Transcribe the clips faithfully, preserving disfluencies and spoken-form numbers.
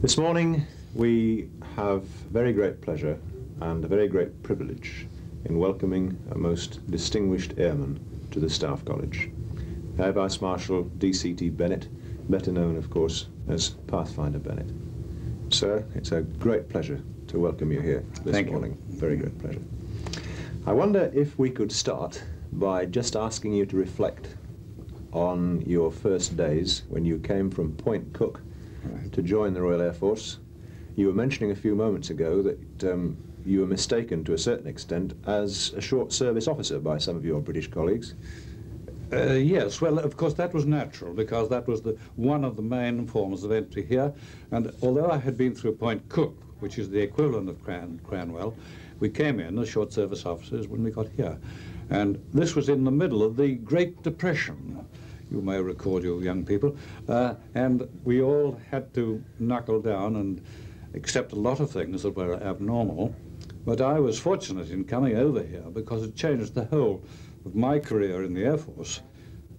This morning we have very great pleasure and a very great privilege in welcoming a most distinguished airman to the Staff College, Air Vice-Marshal D C T Bennett, better known of course as Pathfinder Bennett. Sir, it's a great pleasure to welcome you here this Thank morning. You. Very great pleasure. I wonder if we could start by just asking you to reflect on your first days when you came from Point Cook to join the Royal Air Force. You were mentioning a few moments ago that um, you were mistaken to a certain extent as a short service officer by some of your British colleagues. Uh, yes, well, of course that was natural because that was the one of the main forms of entry here, and although I had been through Point Cook, which is the equivalent of Cran Cranwell, we came in as short service officers when we got here. And this was in the middle of the Great Depression. You may record, you young people, uh, and we all had to knuckle down and accept a lot of things that were abnormal. But I was fortunate in coming over here because it changed the whole of my career in the Air Force,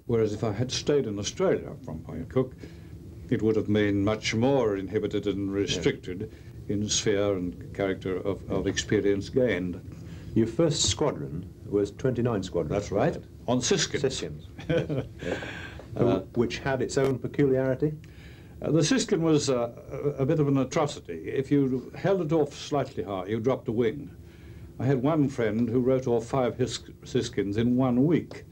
whereas if I had stayed in Australia from Point Cook, it would have been much more inhibited and restricted in sphere and character of, of experience gained. Your first squadron was twenty-nine Squadron. That's right. On Siskin. Siskin. Yes. Yes. Uh, Which had its own peculiarity? Uh, the Siskin was uh, a, a bit of an atrocity. If you held it off slightly high, you dropped a wing. I had one friend who wrote off five Siskins in one week.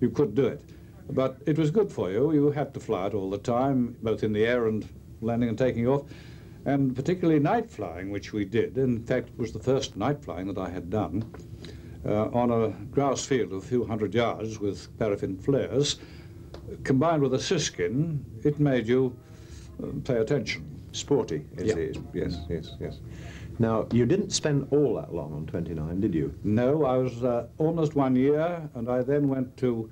You could do it. But it was good for you. You had to fly it all the time, both in the air and landing and taking off, and particularly night flying, which we did. In fact, it was the first night flying that I had done. Uh, on a grass field of a few hundred yards with paraffin flares, combined with a Siskin, it made you uh, pay attention. Sporty, it yeah. is. Yes, yes, yes. Now, you didn't spend all that long on twenty-nine, did you? No, I was uh, almost one year, and I then went to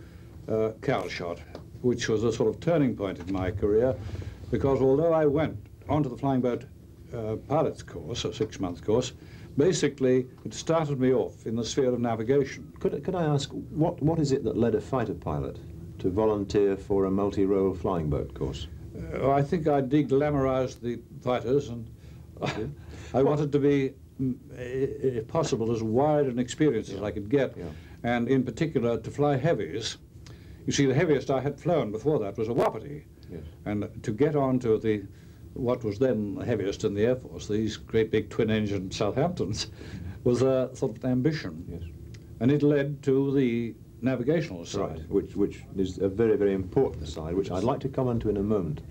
uh, Calshot, which was a sort of turning point in my career, because although I went onto the flying boat uh, pilot's course, a six-month course, basically, it started me off in the sphere of navigation. Could, could I ask, what, what is it that led a fighter pilot to volunteer for a multi-role flying boat course? Uh, I think I de-glamorized the fighters, and yeah. I wanted to be, if possible, as wide an experience yeah. as I could get, yeah. and in particular to fly heavies. You see, the heaviest I had flown before that was a Wapiti, yes. and to get on to the what was then the heaviest in the Air Force, these great big twin-engine Southamptons, was a sort of ambition. Yes. And it led to the navigational side. Right, which, which is a very, very important side, which I'd like to come on to in a moment.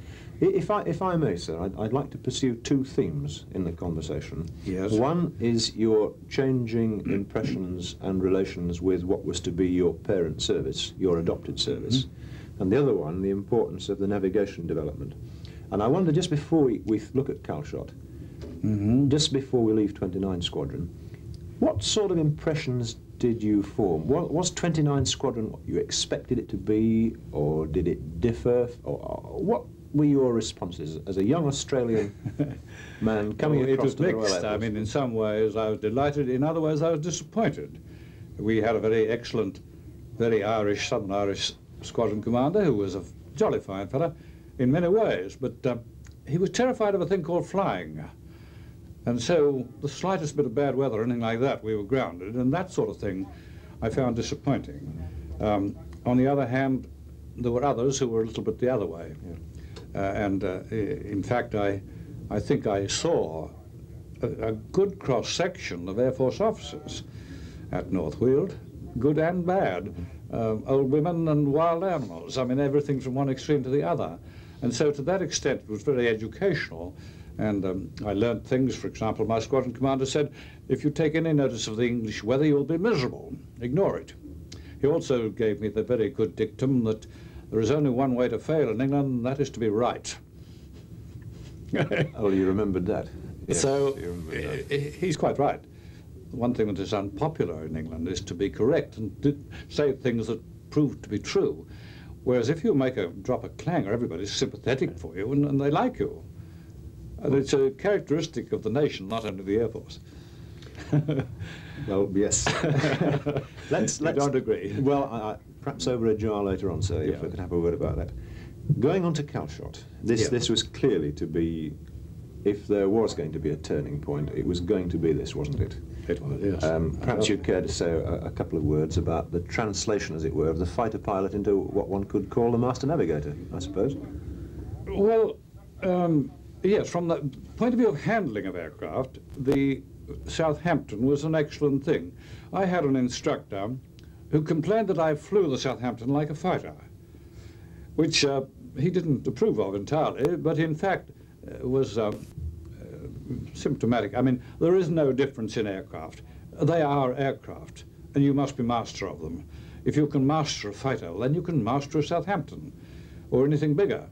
If I, if I may, sir, I'd, I'd like to pursue two themes in the conversation. Yes. One is your changing impressions and relations with what was to be your parent service, your adopted service, mm-hmm. and the other one, the importance of the navigation development. And I wonder, just before we, we look at Calshot, mm-hmm. just before we leave twenty-nine Squadron, what sort of impressions did you form? Was, was twenty-nine Squadron what you expected it to be, or did it differ? Or, or what were your responses as a young Australian man coming well, across to the Royal Air Force? It was mixed. I mean, in some ways I was delighted, in other ways I was disappointed. We had a very excellent, very Irish, Southern Irish squadron commander who was a jolly fine fellow, in many ways, but uh, he was terrified of a thing called flying. And so the slightest bit of bad weather, anything like that, we were grounded, and that sort of thing I found disappointing. Um, on the other hand, there were others who were a little bit the other way. Uh, and uh, in fact, I, I think I saw a, a good cross-section of Air Force officers at Northfield, good and bad, um, old women and wild animals. I mean, everything from one extreme to the other. And so to that extent, it was very educational, and um, I learned things. For example, my squadron commander said, if you take any notice of the English weather, you'll be miserable. Ignore it. He also gave me the very good dictum that there is only one way to fail in England, and that is to be right. Oh, you remembered that. Yes, so you remembered that. He's quite right. One thing that is unpopular in England is to be correct and to say things that prove to be true. Whereas if you make a drop of clanger, everybody's sympathetic for you and, and they like you. And it's a characteristic of the nation, not only the Air Force. Well, yes. let's, let's, I don't agree. Well, I, I, perhaps over a jar later on, sir, yeah. if we could have a word about that. Going on to Calshot, this, yeah. this was clearly to be, if there was going to be a turning point, it was going to be this, wasn't it? It was, yes. Um, perhaps you'd care to say a, a couple of words about the translation, as it were, of the fighter pilot into what one could call the master navigator, I suppose. Well, um, yes, from the point of view of handling of aircraft, the Southampton was an excellent thing. I had an instructor who complained that I flew the Southampton like a fighter, which uh, he didn't approve of entirely, but in fact uh, was uh, uh, symptomatic. I mean, there is no difference in aircraft. They are aircraft, and you must be master of them. If you can master a fighter, then you can master a Southampton or anything bigger.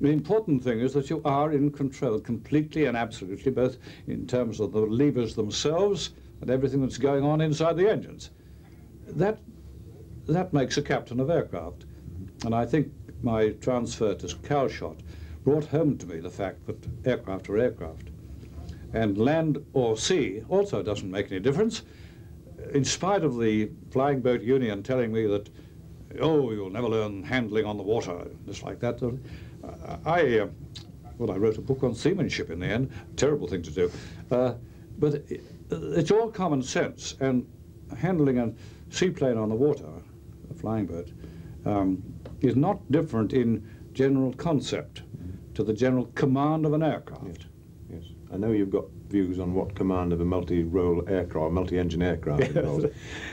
The important thing is that you are in control completely and absolutely, both in terms of the levers themselves and everything that's going on inside the engines. That, that makes a captain of aircraft. And I think my transfer to Calshot brought home to me the fact that aircraft are aircraft. And land or sea also doesn't make any difference. In spite of the Flying Boat Union telling me that, oh, you'll never learn handling on the water, just like that. I, uh, well, I wrote a book on seamanship in the end, terrible thing to do. Uh, but it, it's all common sense, and handling a seaplane on the water, a flying boat, um, is not different in general concept to the general command of an aircraft. Yes, yes. I know you've got views on what command of a multi-role aircraft, multi-engine aircraft involves.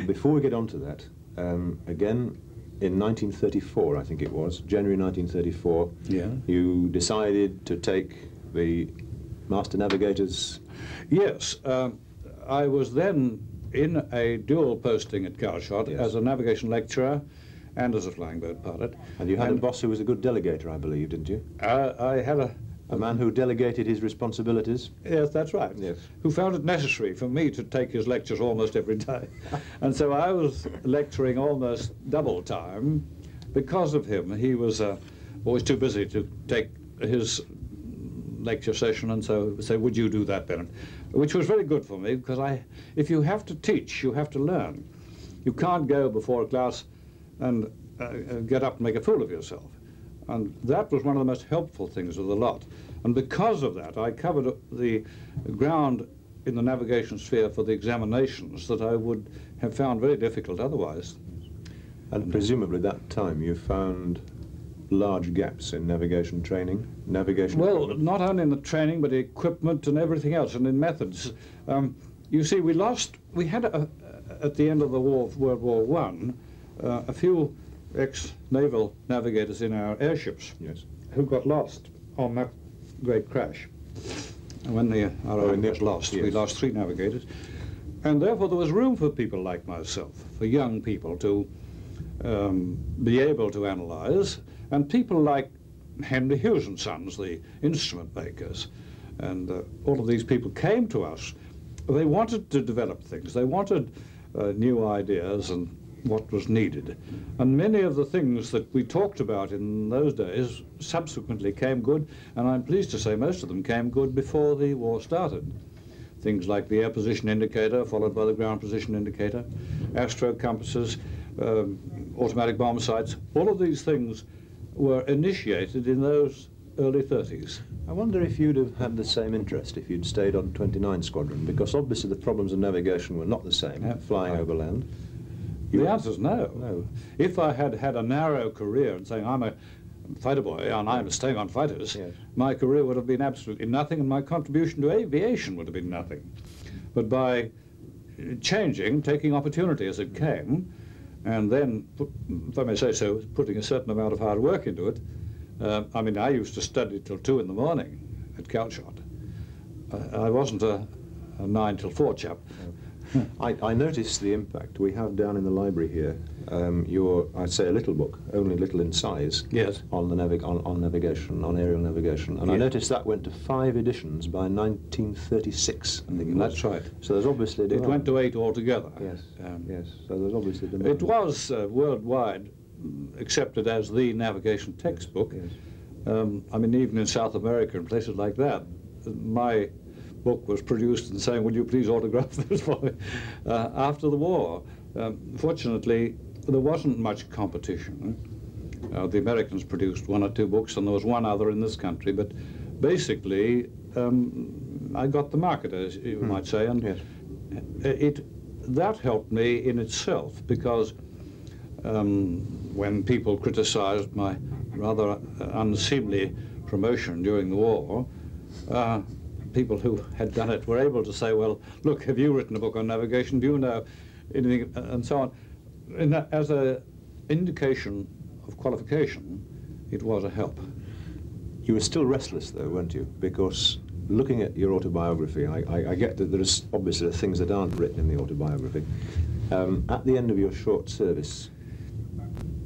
Before we get on to that, um, again, in nineteen thirty-four, I think it was, January nineteen thirty-four, yeah. you decided to take the Master Navigators? Yes. Uh, I was then in a dual posting at Calshot yes. as a navigation lecturer and as a flying boat pilot. And you had and a boss who was a good delegator, I believe, didn't you? Uh, I had a... A man who delegated his responsibilities? Yes, that's right. Yes. Who found it necessary for me to take his lectures almost every day. And so I was lecturing almost double time because of him. He was uh, always too busy to take his lecture session, and so he would say, would you do that, Bennett? Which was very good for me, because I, if you have to teach, you have to learn. You can't go before a class and uh, get up and make a fool of yourself. And that was one of the most helpful things of the lot. And because of that, I covered the ground in the navigation sphere for the examinations that I would have found very difficult otherwise. And, and presumably that time you found large gaps in navigation training, navigation... Well, equipment. Not only in the training, but equipment and everything else, and in methods. Um, you see, we lost, we had a, at the end of the war, World War One, uh, a few ex-naval navigators in our airships, yes, who got lost on that great crash. When the R O M was lost, yes. we lost three navigators, and therefore there was room for people like myself, for young people to um, be able to analyse, and people like Henry Hughes and Sons, the instrument makers, and uh, all of these people came to us. They wanted to develop things. They wanted uh, new ideas and what was needed. And many of the things that we talked about in those days subsequently came good, and I'm pleased to say most of them came good before the war started. Things like the air position indicator, followed by the ground position indicator, astro compasses, um, automatic bomb sights, all of these things were initiated in those early thirties. I wonder if you'd have had the same interest if you'd stayed on twenty-nine Squadron, because obviously the problems of navigation were not the same, yeah, flying right. overland. The answer is no. no. If I had had a narrow career and saying I'm a fighter boy and I'm staying on fighters, yes. my career would have been absolutely nothing, and my contribution to aviation would have been nothing. But by changing, taking opportunity as it came, and then, put, if I may say so, putting a certain amount of hard work into it, uh, I mean, I used to study till two in the morning at Calshot. I, I wasn't a, a nine till four chap. No. I, I noticed the impact we have down in the library here. Um, your, I'd say, a little book, only little in size, yes. on the navi on, on navigation, on aerial navigation, and yes. I noticed that went to five editions by nineteen thirty-six. I think mm, that's right. So there's obviously a demand. It went to eight altogether. Yes, um, yes. So there's obviously a demand. It was uh, worldwide accepted as the navigation textbook. Yes. Um, I mean, even in South America and places like that, my book was produced and saying, would you please autograph this for me, uh, after the war. Um, fortunately, there wasn't much competition, Uh, the Americans produced one or two books, and there was one other in this country, but basically um, I got the market, as you mm. might say, and yes. it that helped me in itself, because um, when people criticized my rather unseemly promotion during the war, uh, people who had done it were able to say, well, look, have you written a book on navigation? Do you know anything? And so on. And that, as an indication of qualification, it was a help. You were still restless, though, weren't you? Because looking at your autobiography, I, I, I get that there is obviously things that aren't written in the autobiography. Um, at the end of your short service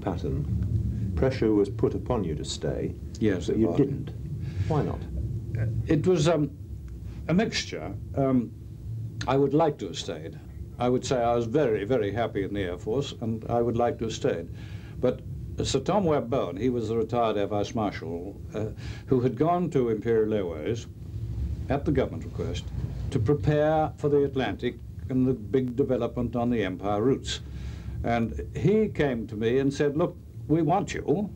pattern, pressure was put upon you to stay. Yes, but you didn't. Why not? It was um, a mixture. Um, I would like to have stayed. I would say I was very, very happy in the Air Force, and I would like to have stayed. But Sir Tom Webb Bowen, he was the retired Air Vice-Marshal, uh, who had gone to Imperial Airways, at the government request, to prepare for the Atlantic and the big development on the Empire routes. And he came to me and said, look, we want you.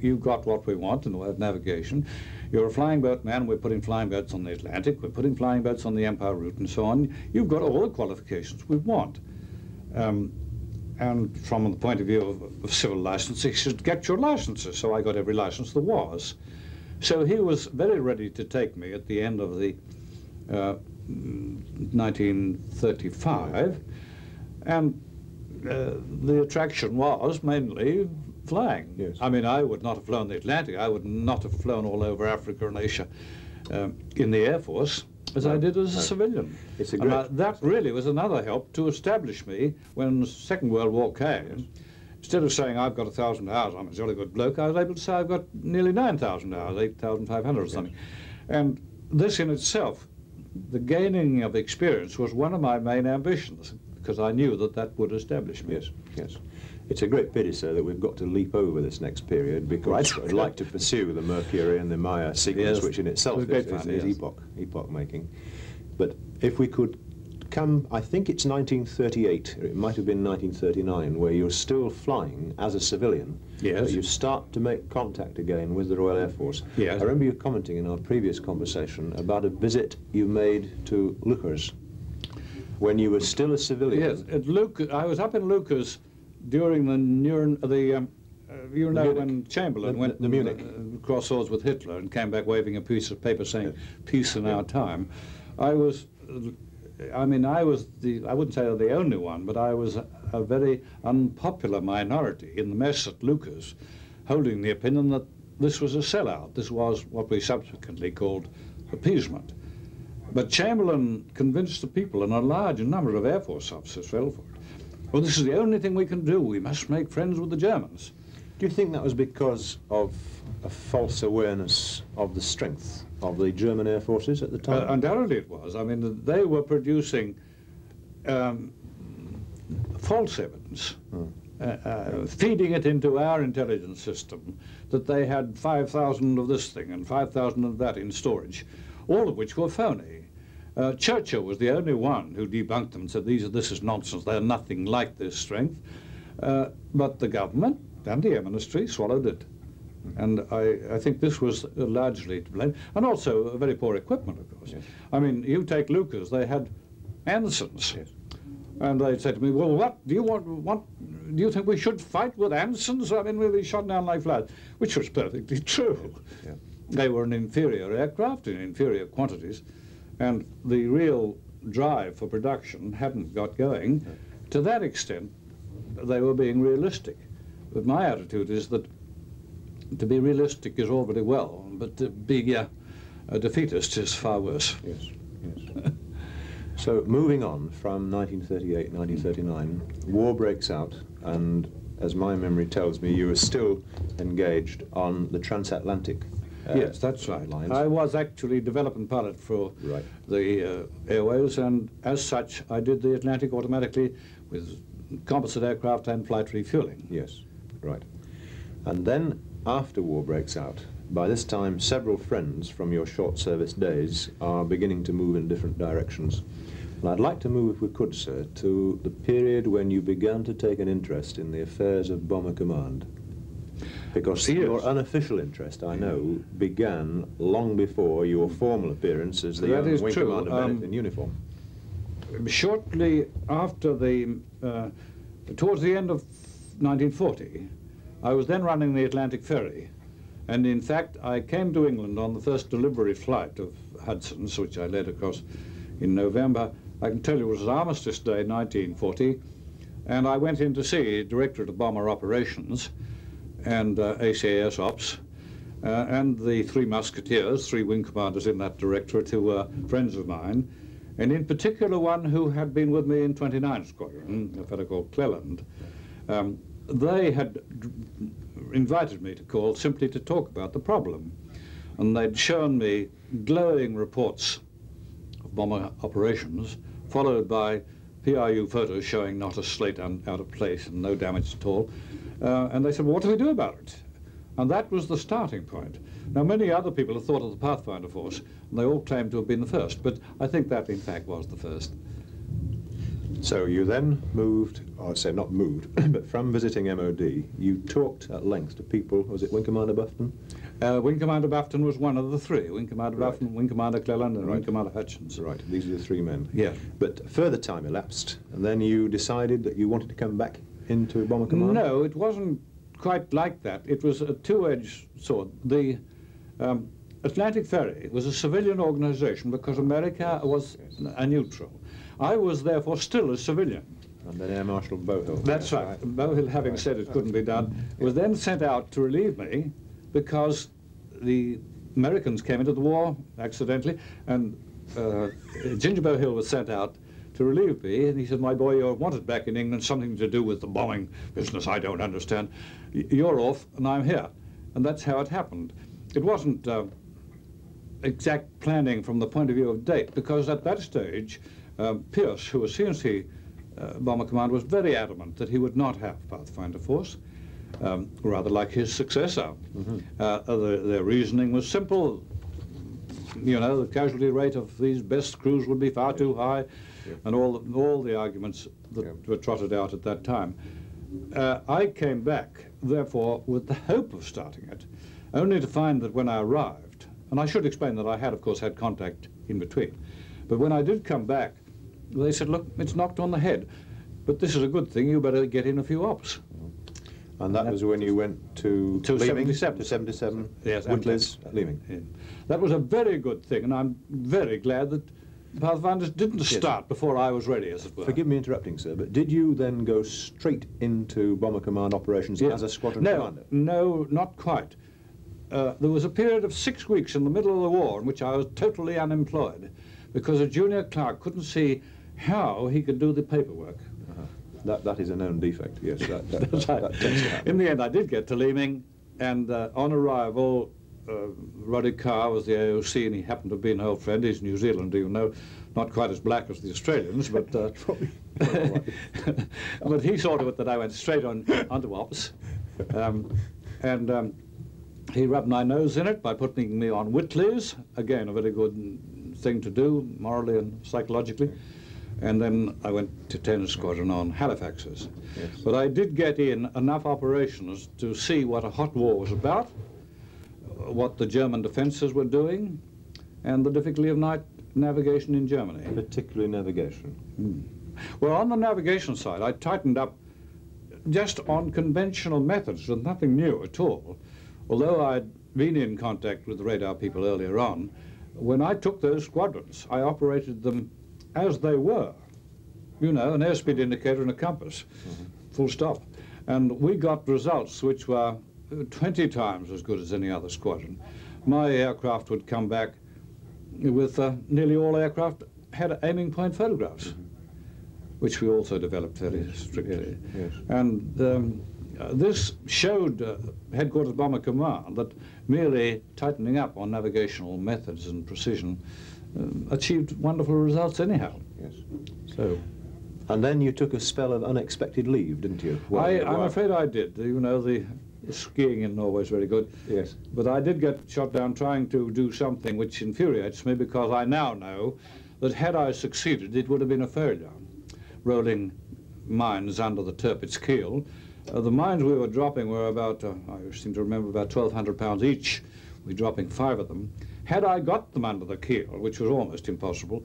You've got what we want in the way of navigation. You're a flying boat man. We're putting flying boats on the Atlantic. We're putting flying boats on the Empire route and so on. You've got all the qualifications we want. Um, and from the point of view of, of civil license, he said, get your licenses. So I got every license there was. So he was very ready to take me at the end of the uh, nineteen thirty-five. And uh, the attraction was mainly flying. Yes. I mean, I would not have flown the Atlantic. I would not have flown all over Africa and Asia um, in the Air Force as right. I did as a right. civilian. It's a great and, uh, that really was another help to establish me when the Second World War came. Yes. Instead of saying I've got a thousand hours, I'm a jolly good bloke, I was able to say I've got nearly nine thousand hours, eight thousand five hundred or something. Yes. And this in itself, the gaining of experience, was one of my main ambitions, because I knew that that would establish me. Yes, yes. It's a great pity, sir, that we've got to leap over this next period, because I'd like to pursue the Mercury and the Maya sequence, yes, which in itself is, is, fun, is yes. epoch, epoch making. But if we could come, I think it's nineteen thirty-eight, or it might have been nineteen thirty-nine, where you're still flying as a civilian. Yes. You start to make contact again with the Royal Air Force. Yes. I remember you commenting in our previous conversation about a visit you made to Lukers when you were still a civilian. Yes, at Luke, I was up in Lukers during the Nuremberg, the um, uh, you know, Munich. when Chamberlain the, went the, the Munich uh, cross swords with Hitler and came back waving a piece of paper saying yes. peace in yes. our time. I was, uh, I mean, I was the I wouldn't say the only one, but I was a, a very unpopular minority in the mess at Lukers, holding the opinion that this was a sellout. This was what we subsequently called appeasement. But Chamberlain convinced the people, and a large number of Air Force officers fell for it. Well, this is the only thing we can do. We must make friends with the Germans. Do you think that was because of a false awareness of the strength of the German air forces at the time? Uh, undoubtedly it was. I mean, they were producing um, false evidence, mm. uh, uh, feeding it into our intelligence system, that they had five thousand of this thing and five thousand of that in storage, all of which were phony. Uh, Churchill was the only one who debunked them and said, These are, this is nonsense, they're nothing like this strength. Uh, but the government and the Air Ministry swallowed it. And I, I think this was largely to blame. And also very poor equipment, of course. Yes. I mean, you take Lukers, they had Ansons. Yes. And they said to me, well, what do you want, what, do you think we should fight with Ansons? I mean, we'll be shot down like flies, which was perfectly true. Yes. Yeah. They were an inferior aircraft in inferior quantities. And the real drive for production hadn't got going. To that extent, they were being realistic. But my attitude is that to be realistic is all very well, but to be uh, a defeatist is far worse. Yes, yes. So moving on from nineteen thirty-eight, nineteen thirty-nine, war breaks out, and as my memory tells me, you were still engaged on the transatlantic. Uh, yes, that's right. Lines. I was actually development pilot for right. the uh, Airways, and as such, I did the Atlantic automatically with composite aircraft and flight refueling. Yes, right. And then, after war breaks out, by this time, several friends from your short service days are beginning to move in different directions. And I'd like to move, if we could, sir, to the period when you began to take an interest in the affairs of Bomber Command. because yes. your unofficial interest, I know, began long before your formal appearance as the that young Wing true. Commander Bennett um, in uniform. Shortly after the, uh, towards the end of nineteen forty, I was then running the Atlantic Ferry, and in fact I came to England on the first delivery flight of Hudson's, which I led, of course, in November. I can tell you it was Armistice Day, nineteen forty, and I went in to see Directorate of Bomber Operations and uh, A C A S Ops, uh, and the three musketeers, three wing commanders in that directorate who were friends of mine, and in particular one who had been with me in twenty-nine Squadron, a fellow called Cleland. Um, they had invited me to call simply to talk about the problem, and they'd shown me glowing reports of bomber operations, followed by P R U photos showing not a slate out of place and no damage at all. Uh, and they said, well, what do we do about it? And that was the starting point. Now, many other people have thought of the Pathfinder Force, and they all claim to have been the first, but I think that, in fact, was the first. So you then moved, or I say not moved, but from visiting M O D, you talked at length to people. Was it Wing Commander Bufton? Uh, Wing Commander Bufton was one of the three. Wing Commander right. Bufton, Wing Commander Cleland, and right. Wing Commander Hutchins. Right, these are the three men. Yeah. But further time elapsed, and then you decided that you wanted to come back into Bomber Command? No, it wasn't quite like that. It was a two-edged sword. The um, Atlantic Ferry was a civilian organization because America was a neutral. I was therefore still a civilian. And then Air Marshal Bowhill. That's yes, right. right. Bowhill, having right. said it couldn't be done, was then sent out to relieve me because the Americans came into the war accidentally, and uh, Ginger Bowhill was sent out to relieve me, and he said, my boy, you're wanted back in England, something to do with the bombing business I don't understand. You're off, and I'm here. And that's how it happened. It wasn't uh, exact planning from the point of view of date, because at that stage, Um, Pierce, who was C N C uh, Bomber Command, was very adamant that he would not have Pathfinder Force, um, rather like his successor. Mm-hmm. uh, the, their reasoning was simple. You know, the casualty rate of these best crews would be far yeah. too high, yeah. and all the, all the arguments that yeah. were trotted out at that time. Uh, I came back, therefore, with the hope of starting it, only to find that when I arrived, and I should explain that I had, of course, had contact in between, but when I did come back, they said, look, it's knocked on the head, but this is a good thing, you better get in a few ops. And that, that was when you went to... To Leaving, seventy-seven. To seventy-seven, yes, Woodley's Leaving. Yeah. That was a very good thing, and I'm very glad that Pathfinders didn't yes. start before I was ready, as it were. Forgive me interrupting, sir, but did you then go straight into Bomber Command operations yes. as a squadron no, commander? No, not quite. Uh, there was a period of six weeks in the middle of the war in which I was totally unemployed, because a junior clerk couldn't see how he could do the paperwork. Uh-huh. That, that is a known defect, yes. That, that, that, right. that tends to happen. In the end, I did get to Leeming, and uh, on arrival, uh, Roddy Carr was the A O C, and he happened to be an old friend. He's New Zealander, you know, not quite as black as the Australians, but uh, but he saw to it that I went straight on onto ops, um, and um, he rubbed my nose in it by putting me on Whitley's, again a very good thing to do, morally and psychologically. And then I went to ten Squadron on Halifax's. Yes. But I did get in enough operations to see what a hot war was about, what the German defences were doing, and the difficulty of night navigation in Germany. Particularly navigation. Mm. Well, on the navigation side, I tightened up just on conventional methods, and nothing new at all. Although I'd been in contact with the radar people earlier on, when I took those squadrons, I operated them as they were, you know, an airspeed indicator and a compass, mm-hmm. full stop. And we got results which were twenty times as good as any other squadron. My aircraft would come back with uh, nearly all aircraft had aiming point photographs, mm-hmm. which we also developed very strictly. Yes, yes. And um, uh, this showed uh, Headquarters Bomber Command that merely tightening up on navigational methods and precision um, achieved wonderful results anyhow. Yes. So, and then you took a spell of unexpected leave, didn't you? Well, I, I'm afraid I did. You know, the skiing in Norway is very good. Yes. But I did get shot down trying to do something which infuriates me, because I now know that had I succeeded, it would have been a failure, rolling mines under the Tirpitz keel, Uh, the mines we were dropping were about, uh, I seem to remember, about twelve hundred pounds each. We were dropping five of them. Had I got them under the keel, which was almost impossible,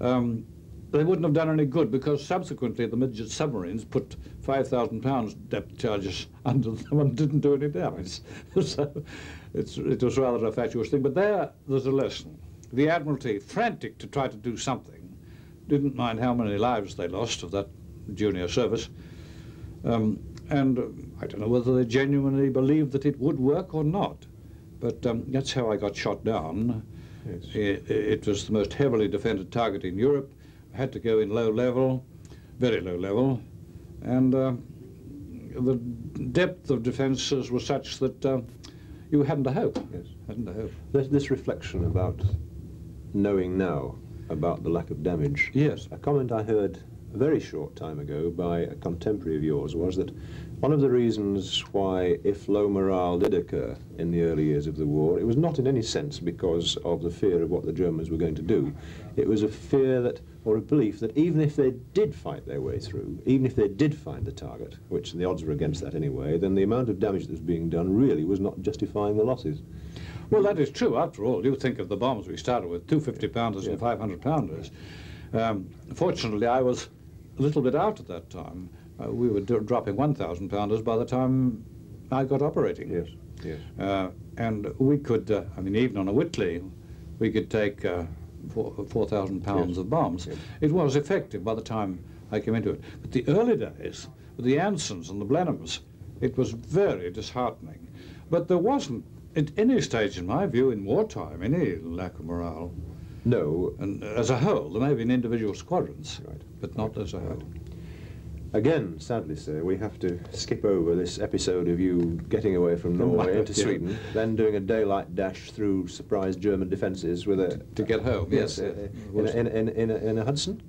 um, they wouldn't have done any good, because subsequently the midget submarines put five thousand pounds depth charges under them and didn't do any damage. So it's, it was rather a fatuous thing. But there, there's a lesson. The Admiralty, frantic to try to do something, didn't mind how many lives they lost of that junior service. Um, and uh, I don't know whether they genuinely believed that it would work or not. But um, that's how I got shot down. Yes. It, it was the most heavily defended target in Europe. I had to go in low level, very low level, and uh, the depth of defences was such that uh, you hadn't a hope. Yes. Hadn't a hope. This, this reflection about knowing now about the lack of damage. Yes. A comment I heard a very short time ago by a contemporary of yours was that one of the reasons why, if low morale did occur in the early years of the war, it was not in any sense because of the fear of what the Germans were going to do. It was a fear that, or a belief that even if they did fight their way through, even if they did find the target, which the odds were against that anyway, then the amount of damage that was being done really was not justifying the losses. Well, that is true. After all, you think of the bombs we started with, two fifty-pounders yeah. and five hundred pounders. Um, fortunately, I was a little bit out at that time. Uh, we were d dropping one thousand pounders by the time I got operating. Yes, yes. Uh, and we could, uh, I mean, even on a Whitley, we could take uh, four thousand pounds yes. of bombs. Yes. It was effective by the time I came into it. But the early days, with the Ansons and the Blenheims, it was very disheartening. But there wasn't, at any stage, in my view, in wartime, any lack of morale. No. And as a whole, there may be in individual squadrons, right. but not right. as a whole. Right. Again, sadly, sir, we have to skip over this episode of you getting away from Norway into Sweden, yeah. then doing a daylight dash through surprise German defences with a... To, to get home, yes. yes uh, in, a, in, in, a, in a Hudson?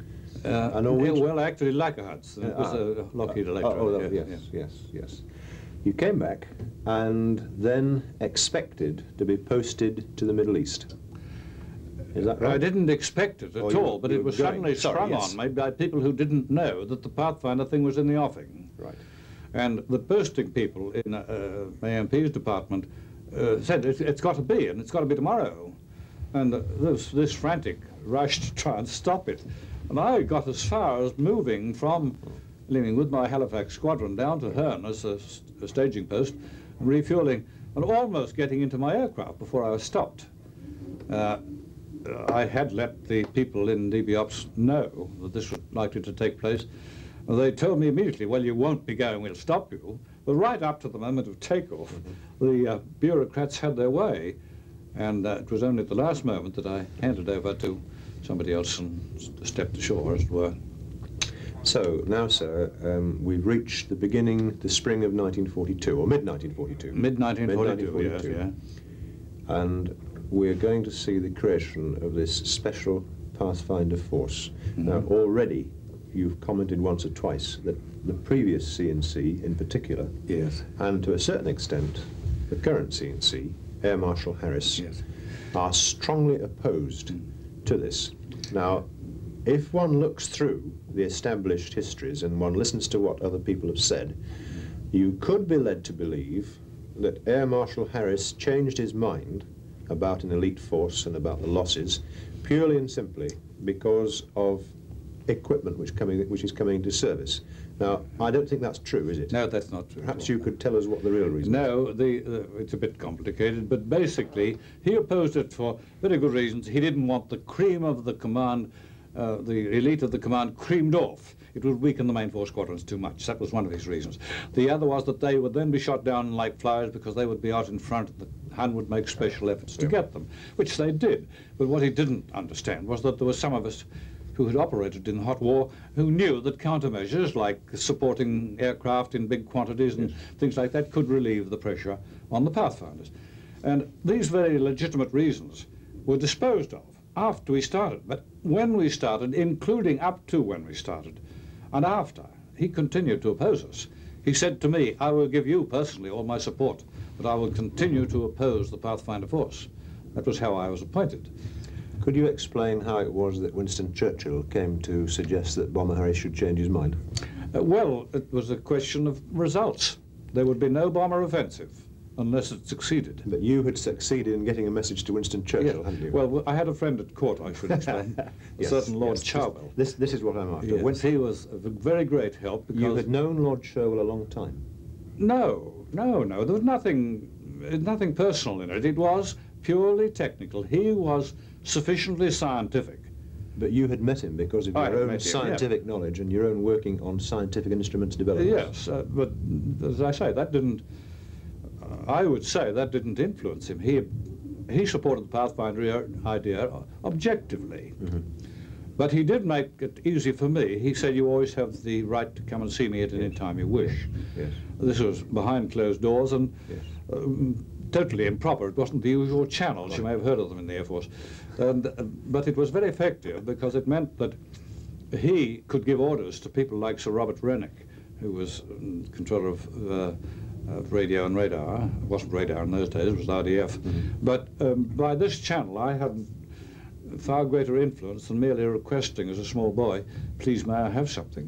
Uh, a Norwegian? Well, actually, like a Hudson. It was uh, a Lockheed uh, Electra. Oh, oh yes, yes, yes, yes, yes. You came back and then expected to be posted to the Middle East. Is that right? I didn't expect it at oh, all, but it was going. suddenly Sorry, sprung yes. on me by people who didn't know that the Pathfinder thing was in the offing. Right. And the posting people in uh, A M P's department uh, said, it's, it's got to be, and it's got to be tomorrow. And uh, this, this frantic rush to try and stop it. And I got as far as moving from, living with my Halifax squadron down to Herne as a, a staging post, and refueling, and almost getting into my aircraft before I was stopped. Uh, I had let the people in D B Ops know that this was likely to take place. And they told me immediately, well, you won't be going, we'll stop you. But right up to the moment of takeoff, mm-hmm. the uh, bureaucrats had their way. And uh, it was only at the last moment that I handed over to somebody else and stepped ashore, as it were. So now, sir, um, we've reached the beginning, the spring of nineteen forty-two, or mid nineteen forty-two. mid nineteen forty-two, yeah, yeah. And we're going to see the creation of this special Pathfinder Force. Mm-hmm. Now, already you've commented once or twice that the previous C N C in particular, yes, and to a certain extent the current C N C, Air Marshal Harris, yes, are strongly opposed mm. to this. Now, if one looks through the established histories and one listens to what other people have said, you could be led to believe that Air Marshal Harris changed his mind about an elite force and about the losses, purely and simply because of equipment which coming which is coming into service. Now, I don't think that's true, is it? No, that's not true. Perhaps you could tell us what the real reason no, is. No, uh, it's a bit complicated, but basically he opposed it for very good reasons. He didn't want the cream of the command, uh, the elite of the command creamed off. It would weaken the main four squadrons too much. That was one of his reasons. The other was that they would then be shot down like flies because they would be out in front of the Hun would make special efforts to get them, which they did. But what he didn't understand was that there were some of us who had operated in the hot war who knew that countermeasures like supporting aircraft in big quantities and yes. things like that could relieve the pressure on the Pathfinders. And these very legitimate reasons were disposed of after we started. But when we started, including up to when we started, and after, he continued to oppose us. He said to me, I will give you personally all my support, but I will continue to oppose the Pathfinder Force. That was how I was appointed. Could you explain how it was that Winston Churchill came to suggest that Bomber Harris should change his mind? Uh, well, it was a question of results. There would be no bomber offensive unless it succeeded. But you had succeeded in getting a message to Winston Churchill, yes. hadn't you? Well, I had a friend at court, I should explain, yes, a certain Lord yes, Cherwell. This, this is what I'm after. Yes, when he was a very great help because... You had known Lord Cherwell a long time? No, no, no. There was nothing, nothing personal in it. It was purely technical. He was sufficiently scientific. But you had met him because of I your own scientific him, yeah. knowledge and your own working on scientific instruments development. Yes, uh, but as I say, that didn't... I would say that didn't influence him. He, he supported the Pathfinder idea objectively. Mm-hmm. But he did make it easy for me. He said, you always have the right to come and see me at yes. any time you wish. Yes. This was behind closed doors and yes. um, totally improper. It wasn't the usual channels. Right. You may have heard of them in the Air Force. And, uh, but it was very effective because it meant that he could give orders to people like Sir Robert Rennick, who was um, controller of... Uh, Of radio and radar. It wasn't radar in those days, it was R D F. Mm-hmm. But um, by this channel I had far greater influence than merely requesting as a small boy, please may I have something.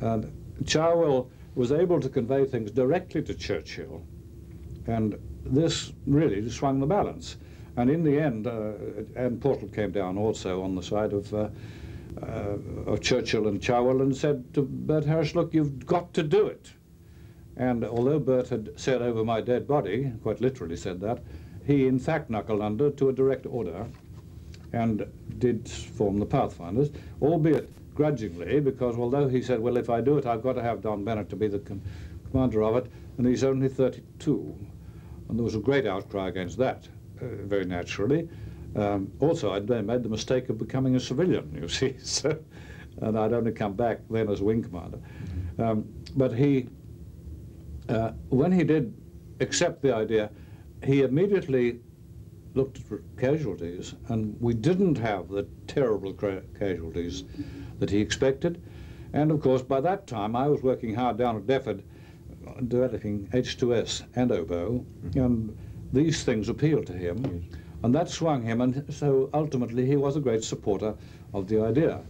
And Cherwell was able to convey things directly to Churchill, and this really swung the balance. And in the end, uh, Ann Portal came down also on the side of uh, uh, of Churchill and Cherwell and said to Bert Harris, look, you've got to do it. And although Bert had said over my dead body, quite literally said that, he in fact knuckled under to a direct order and did form the Pathfinders, albeit grudgingly, because although he said, well, if I do it, I've got to have Don Bennett to be the com commander of it, and he's only thirty-two. And there was a great outcry against that, uh, very naturally. Um, also, I'd then made the mistake of becoming a civilian, you see, so, and I'd only come back then as wing commander. Um, but he... Uh, when he did accept the idea, he immediately looked at casualties, and we didn't have the terrible casualties that he expected. And of course, by that time, I was working hard down at Deptford, developing H two S and oboe, mm-hmm. and these things appealed to him, yes. and that swung him, and so ultimately he was a great supporter of the idea,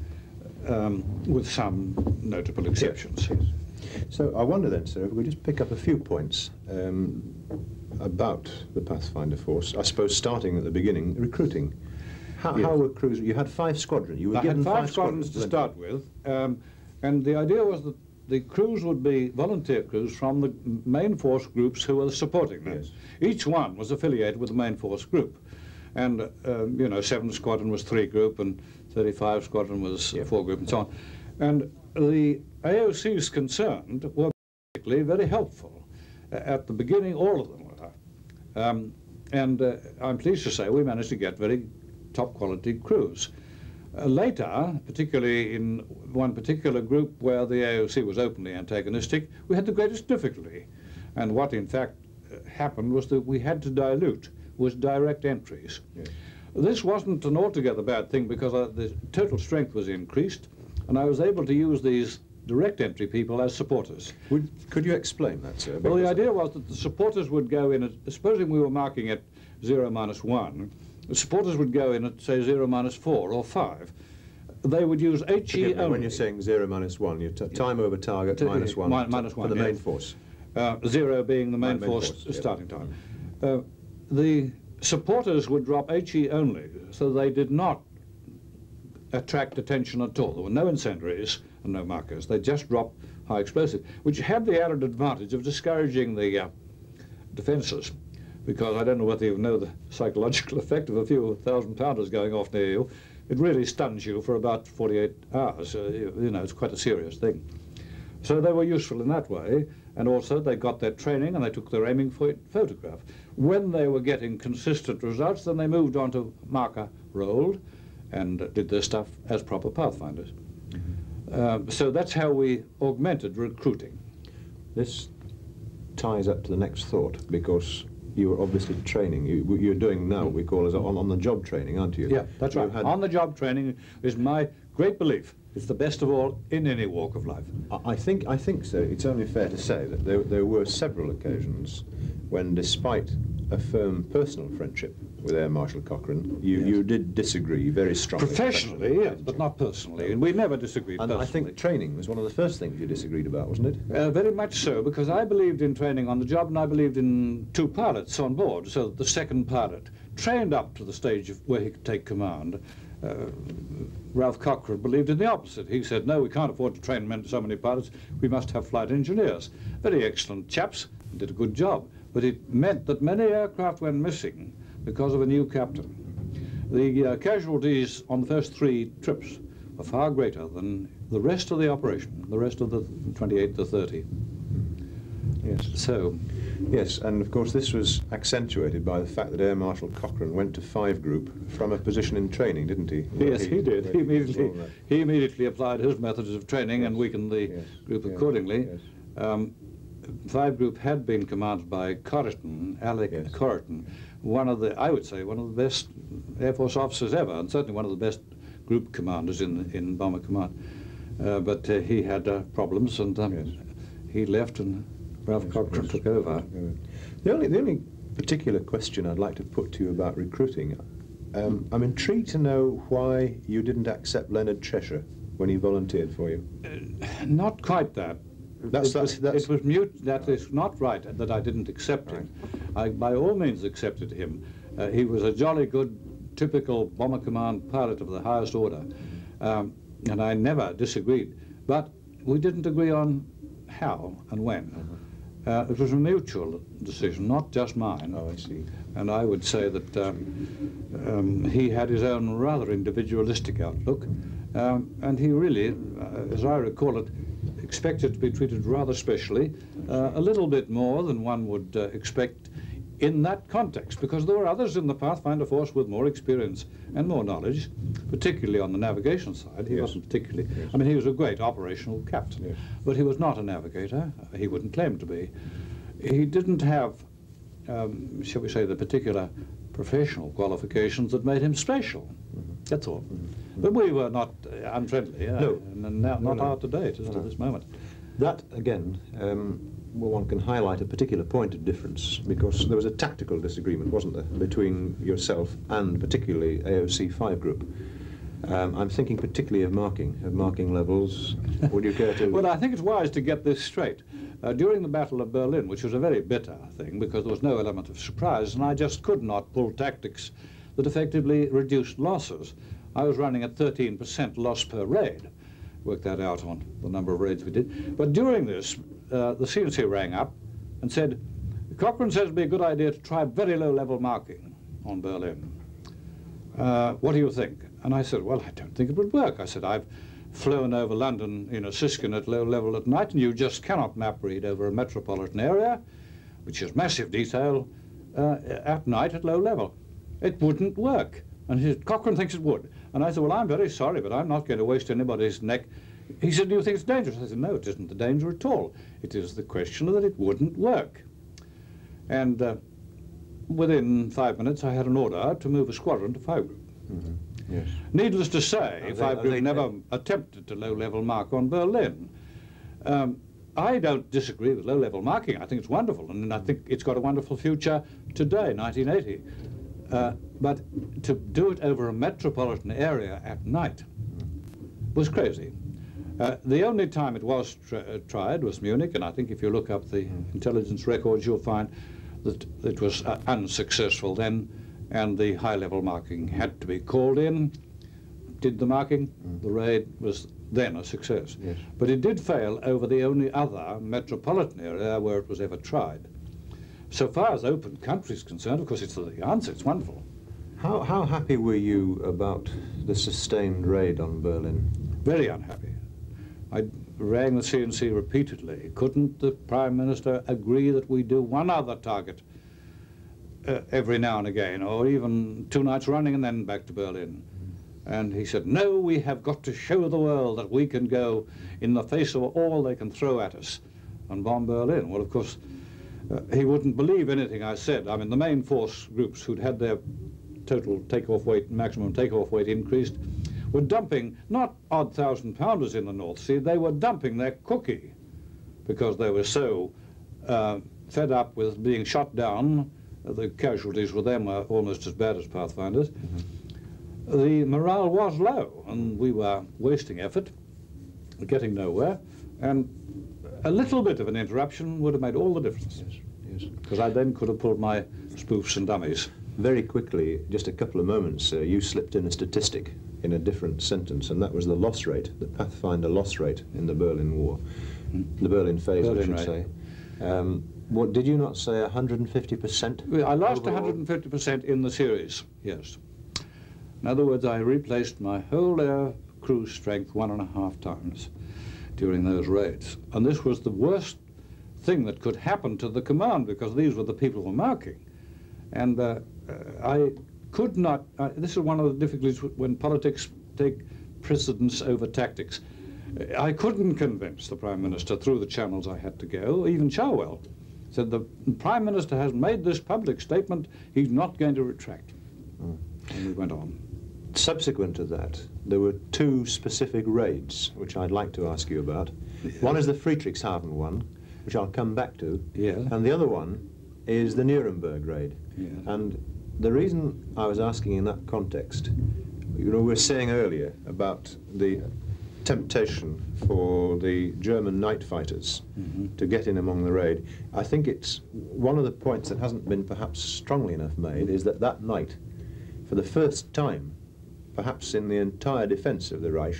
um, with some notable exceptions. Yes. So I wonder then, sir, if we could just pick up a few points um, about the Pathfinder Force, I suppose starting at the beginning, recruiting. How, yes. how were crews? You had five squadron. You were I given had five, five squadrons, squadrons to start with, um, and the idea was that the crews would be volunteer crews from the main force groups who were supporting them. Yes. Each one was affiliated with the main force group, and, uh, you know, seven squadron was three group, and thirty-five squadron was yeah. four group, and so on. And the A O Cs concerned were basically very helpful. Uh, at the beginning, all of them were. Um, and uh, I'm pleased to say we managed to get very top-quality crews. Uh, later, particularly in one particular group where the A O C was openly antagonistic, we had the greatest difficulty. And what, in fact, uh, happened was that we had to dilute with direct entries. Yes. This wasn't an altogether bad thing because uh, the total strength was increased, and I was able to use these direct entry people as supporters. Would, could you explain that, sir? Well, the idea was that the supporters would go in at, supposing we were marking at zero minus one, the supporters would go in at, say, zero minus four or five. They would use H E only. When you're saying zero minus one, you're t time over target minus one for the main force. Uh, zero being the main force starting time. Uh, the supporters would drop H E only, so they did not attract attention at all. There were no incendiaries and no markers. They just dropped high explosive, which had the added advantage of discouraging the uh, defences, because I don't know whether you know the psychological effect of a few thousand pounders going off near you. It really stuns you for about forty-eight hours. Uh, you, you know, it's quite a serious thing. So they were useful in that way, and also they got their training and they took their aiming photograph. When they were getting consistent results, then they moved on to marker rolled, and did their stuff as proper Pathfinders. Mm-hmm. um, so that's how we augmented recruiting. This ties up to the next thought, because you were obviously training. You, you're doing now what we call as on-the-job on training, aren't you? Yeah, that's you right. On-the-job training is my great belief. It's the best of all in any walk of life. I think, I think so. It's only fair to say that there, there were several occasions when, despite a firm personal friendship with Air Marshal Cochrane. You, yes. you did disagree very strongly. Professionally, yes, yeah, but not personally. And we never disagreed and personally. And I think training was one of the first things you disagreed about, wasn't it? Uh, very much so, because I believed in training on the job, and I believed in two pilots on board, so that the second pilot, trained up to the stage of where he could take command, Uh, Ralph Cochrane believed in the opposite. He said, no, we can't afford to train men to so many pilots. We must have flight engineers. Very excellent chaps, did a good job. But it meant that many aircraft went missing because of a new captain. The uh, casualties on the first three trips were far greater than the rest of the operation, the rest of the twenty-eight to thirty. Yes. So. Yes, and of course this was accentuated by the fact that Air Marshal Cochrane went to Five Group from a position in training, didn't he? Well, yes, he, he did. He immediately, he immediately applied his methods of training yes. and weakened the yes. group yes. accordingly. Yes. Um, Five Group had been commanded by Corriton, Alec yes. Corriton, one of the, I would say, one of the best Air Force officers ever, and certainly one of the best group commanders in, in Bomber Command. Uh, but uh, he had uh, problems, and um, yes. he left and Ralph yes, Cochrane yes, took over. The only, the only particular question I'd like to put to you about recruiting, um, I'm intrigued to know why you didn't accept Leonard Cheshire when he volunteered for you. Uh, not quite that. That's, it, that's, was, that's, it was mute. That is not right that I didn't accept right. him. I by all means accepted him. Uh, he was a jolly good, typical Bomber Command pilot of the highest order, um, and I never disagreed. But we didn't agree on how and when. Uh-huh. Uh, it was a mutual decision, not just mine. Oh, I see. And I would say that uh, um, he had his own rather individualistic outlook, um, and he really, uh, as I recall it, expected to be treated rather specially, uh, a little bit more than one would uh, expect in that context, because there were others in the Pathfinder Force with more experience and more knowledge, particularly on the navigation side. He yes. wasn't particularly, yes. I mean, he was a great operational captain, yes. but he was not a navigator. He wouldn't claim to be. He didn't have, um, shall we say, the particular professional qualifications that made him special. Mm-hmm. That's all. Mm-hmm. But we were not uh, unfriendly, uh, no. and, and now, no, not no. out to date just no. at this moment. That, again, um, well, one can highlight a particular point of difference, because there was a tactical disagreement, wasn't there, between yourself and particularly A O C Five Group. Um, I'm thinking particularly of marking, of marking levels. Would you care to? Well, I think it's wise to get this straight. Uh, during the Battle of Berlin, which was a very bitter thing because there was no element of surprise, and I just could not pull tactics that effectively reduced losses. I was running at thirteen percent loss per raid. Worked that out on the number of raids we did. But during this, Uh, the C N C rang up and said, Cochrane says it would be a good idea to try very low-level marking on Berlin. Uh, what do you think? And I said, well, I don't think it would work. I said, I've flown over London in a Siskin at low level at night, and you just cannot map read over a metropolitan area, which is massive detail, uh, at night at low level. It wouldn't work. And he said, Cochrane thinks it would. And I said, well, I'm very sorry, but I'm not going to waste anybody's neck. He said, do you think it's dangerous? I said, no, it isn't the danger at all. It is the question that it wouldn't work. And uh, within five minutes, I had an order to move a squadron to Five Group. Mm-hmm. Yes. Needless to say, Five Group never attempted to low-level mark on Berlin. Um, I don't disagree with low-level marking. I think it's wonderful, and I think it's got a wonderful future today, nineteen eighty. Uh, but to do it over a metropolitan area at night was crazy. Uh, the only time it was tr uh, tried was Munich, and I think if you look up the mm. intelligence records, you'll find that it was uh, unsuccessful then, and the high-level marking had to be called in, did the marking, mm. the raid was then a success. Yes. But it did fail over the only other metropolitan area where it was ever tried. So far as open country is concerned, of course, it's the answer, it's wonderful. How, how happy were you about the sustained raid on Berlin? Very unhappy. I rang the C N C repeatedly. Couldn't the Prime Minister agree that we do one other target uh, every now and again, or even two nights running and then back to Berlin? And he said, no, we have got to show the world that we can go in the face of all they can throw at us and bomb Berlin. Well, of course, uh, he wouldn't believe anything I said. I mean, the main force groups who'd had their total takeoff weight, maximum takeoff weight increased, were dumping, not odd thousand-pounders in the North Sea, they were dumping their cookie because they were so uh, fed up with being shot down The casualties with them were almost as bad as Pathfinders. Mm-hmm. The morale was low, and we were wasting effort, getting nowhere, and a little bit of an interruption would have made all the difference. Yes, yes. Because I then could have pulled my spoofs and dummies. Very quickly, just a couple of moments, uh, you slipped in a statistic in a different sentence, and that was the loss rate, the Pathfinder loss rate in the Berlin War, mm-hmm. the Berlin phase, Berlin I should rate. say. Um, What, did you not say one hundred fifty percent? I lost one hundred fifty percent in the series, yes. In other words, I replaced my whole air crew strength one and a half times during those raids. And this was the worst thing that could happen to the command, because these were the people who were marking. And uh, I could not, uh, this is one of the difficulties when politics take precedence over tactics. I couldn't convince the Prime Minister through the channels I had to go, even Cherwell. Said the Prime Minister has made this public statement, he's not going to retract. Mm. And we went on. Subsequent to that, there were two specific raids, which I'd like to ask you about. Yeah. One is the Friedrichshafen one, which I'll come back to, yeah. and the other one is the Nuremberg raid. Yeah. And the reason I was asking in that context, you know, we were saying earlier about the temptation for the German night fighters mm-hmm. to get in among the raid. I think it's one of the points that hasn't been perhaps strongly enough made is that that night, for the first time, perhaps in the entire defence of the Reich,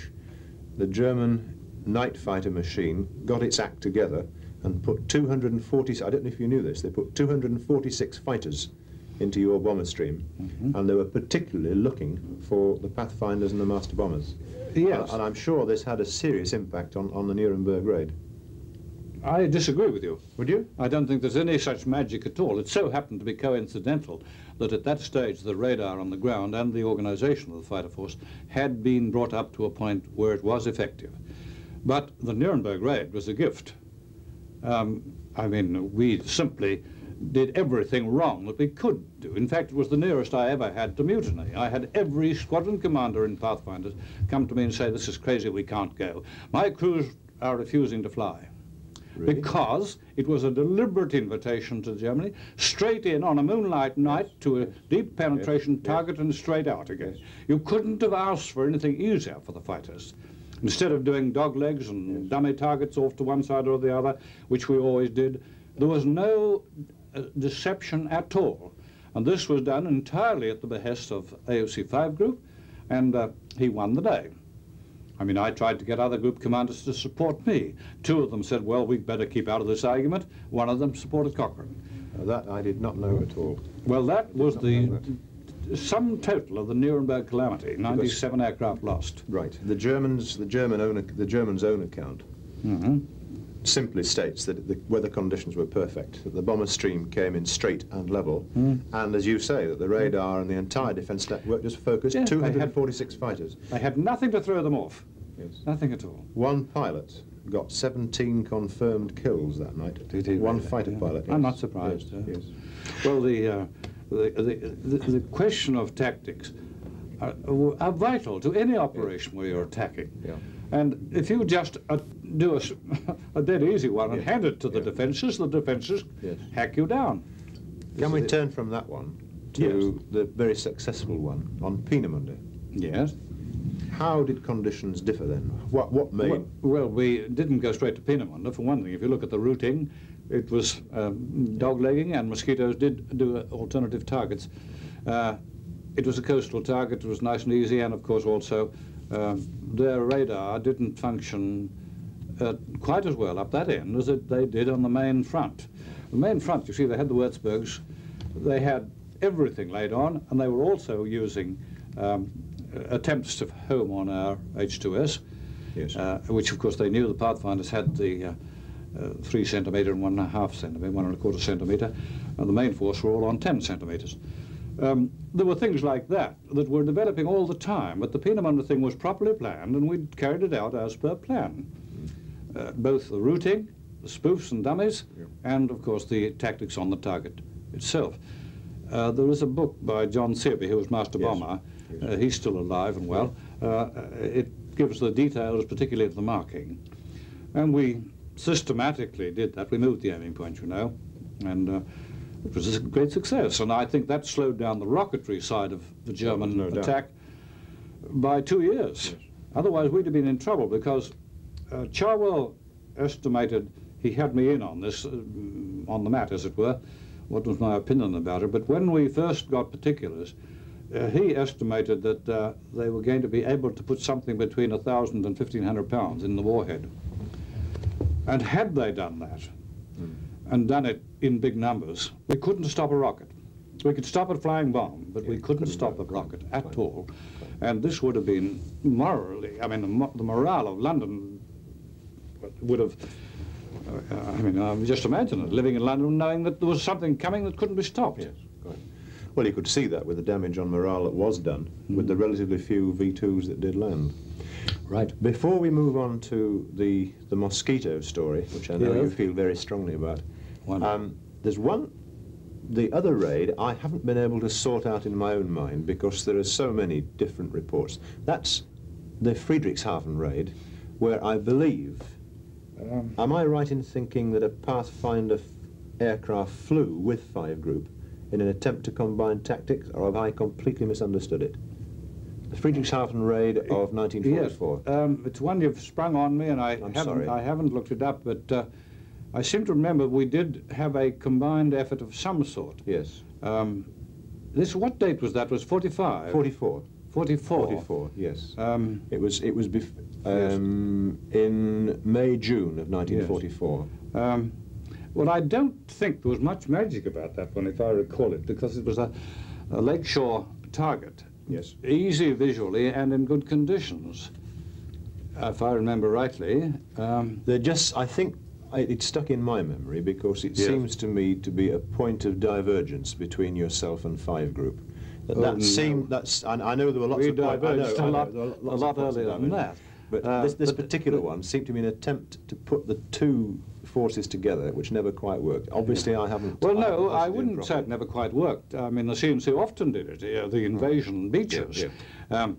the German night fighter machine got its act together and put two hundred forty, I don't know if you knew this, they put two hundred forty-six fighters into your bomber stream, mm-hmm. and they were particularly looking for the Pathfinders and the Master Bombers. Yes. Uh, and I'm sure this had a serious impact on, on the Nuremberg raid. I disagree with you. Would you? I don't think there's any such magic at all. It so happened to be coincidental that at that stage the radar on the ground and the organisation of the fighter force had been brought up to a point where it was effective. But the Nuremberg raid was a gift. Um, I mean, we simply did everything wrong that we could do. In fact, it was the nearest I ever had to mutiny. I had every squadron commander in Pathfinders come to me and say, this is crazy, we can't go. My crews are refusing to fly. Really? Because it was a deliberate invitation to Germany, straight in on a moonlight night to a deep penetration yes. target yes. and straight out again. Yes. You couldn't have asked for anything easier for the fighters. Instead of doing dog legs and yes. dummy targets off to one side or the other, which we always did, there was no deception at all, and this was done entirely at the behest of A O C Five Group, and uh, he won the day. I mean, I tried to get other group commanders to support me. Two of them said, well, we'd better keep out of this argument. One of them supported Cochrane. Uh, that I did not know at all. Well, that was the sum total of the Nuremberg calamity, ninety-seven because, aircraft lost. Right. The Germans, the German own, the Germans' own account. Mm-hmm. Simply states that the weather conditions were perfect, that the bomber stream came in straight and level, mm. and as you say, that the radar and the entire defence network just focused yeah, two hundred forty-six I had, fighters. I had nothing to throw them off. Yes. Nothing at all. One pilot got seventeen confirmed kills that night. One really? fighter yeah. pilot. Yes. I'm not surprised. Yes. Yes. Yes. Well, the, uh, the, the, the, the question of tactics are, are vital to any operation yeah. where you're attacking. Yeah. And if you just uh, do a, a dead easy one and yes. hand it to the yes. defences, the defences yes. hack you down. Can we turn from that one to yes. the very successful one on Peenemünde? Yes. How did conditions differ then? What, what made... Well, well, we didn't go straight to Peenemünde, for one thing. If you look at the routing, it was um, dog-legging, and mosquitoes did do uh, alternative targets. Uh, it was a coastal target, it was nice and easy, and of course also Um, their radar didn't function uh, quite as well up that end as it, they did on the main front. The main front, you see, they had the Würzburgs, they had everything laid on, and they were also using um, attempts to home on our H two S, yes. uh, which of course they knew the Pathfinders had the uh, uh, three centimetre and one and a half centimetre, one and a quarter centimetre, and the main force were all on ten centimetres. Um, there were things like that that were developing all the time, but the Peenemünde thing was properly planned, and we carried it out as per plan. Uh, both the routing, the spoofs and dummies, yeah. and of course the tactics on the target itself. Uh, there was a book by John Searby, who was Master yes. Bomber. Yes. Uh, he's still alive and well. Uh, it gives the details, particularly of the marking. And we systematically did that. We moved the aiming point, you know, and uh, It was a great success, and I think that slowed down the rocketry side of the German no attack doubt. by two years. Yes. Otherwise, we'd have been in trouble, because uh, Cherwell estimated, he had me in on this, uh, on the mat, as it were, what was my opinion about it, but when we first got particulars, uh, he estimated that uh, they were going to be able to put something between one thousand and fifteen hundred pounds in the warhead. And had they done that, mm. and done it in big numbers, we couldn't stop a rocket. We could stop a flying bomb, but yeah, we couldn't, couldn't stop a rocket at fine. all. And this would have been morally, I mean, the, mo the morale of London would have, uh, I mean, uh, just imagine it, living in London, knowing that there was something coming that couldn't be stopped. Yes, correct. Well, you could see that with the damage on morale that was done, mm. with the relatively few V twos that did land. Right. Before we move on to the, the Mosquito story, which I know yes. you feel very strongly about, um, there's one, the other raid I haven't been able to sort out in my own mind because there are so many different reports. That's the Friedrichshafen raid, where I believe, um, am I right in thinking that a Pathfinder aircraft flew with Five Group in an attempt to combine tactics, or have I completely misunderstood it? The Friedrichshafen raid of nineteen forty-four. Yes, um, it's one you've sprung on me, and I, haven't, I haven't looked it up, but uh, I seem to remember we did have a combined effort of some sort. Yes. Um, this, what date was that? Was forty-five? forty-four. forty-four. forty-four, yes. Um, it was, it was bef um, yes. in May, June of nineteen forty-four. Yes. Um, well, I don't think there was much magic about that one, if I recall it, because it was a, a lakeshore target. Yes. Easy visually and in good conditions, if I remember rightly. Um, They're just, I think, it's stuck in my memory because it yes. seems to me to be a point of divergence between yourself and Five Group. That, oh, that no. seemed, that's, I, I know there were lots we of points. I know, a I lot, know, a lot earlier than that. But uh, this, this but particular one seemed to be an attempt to put the two forces together, which never quite worked. Obviously, I haven't... Well, I haven't no, I wouldn't say it never quite worked. I mean, the C N C often did it, uh, the invasion beaches. Yeah, yeah. Um,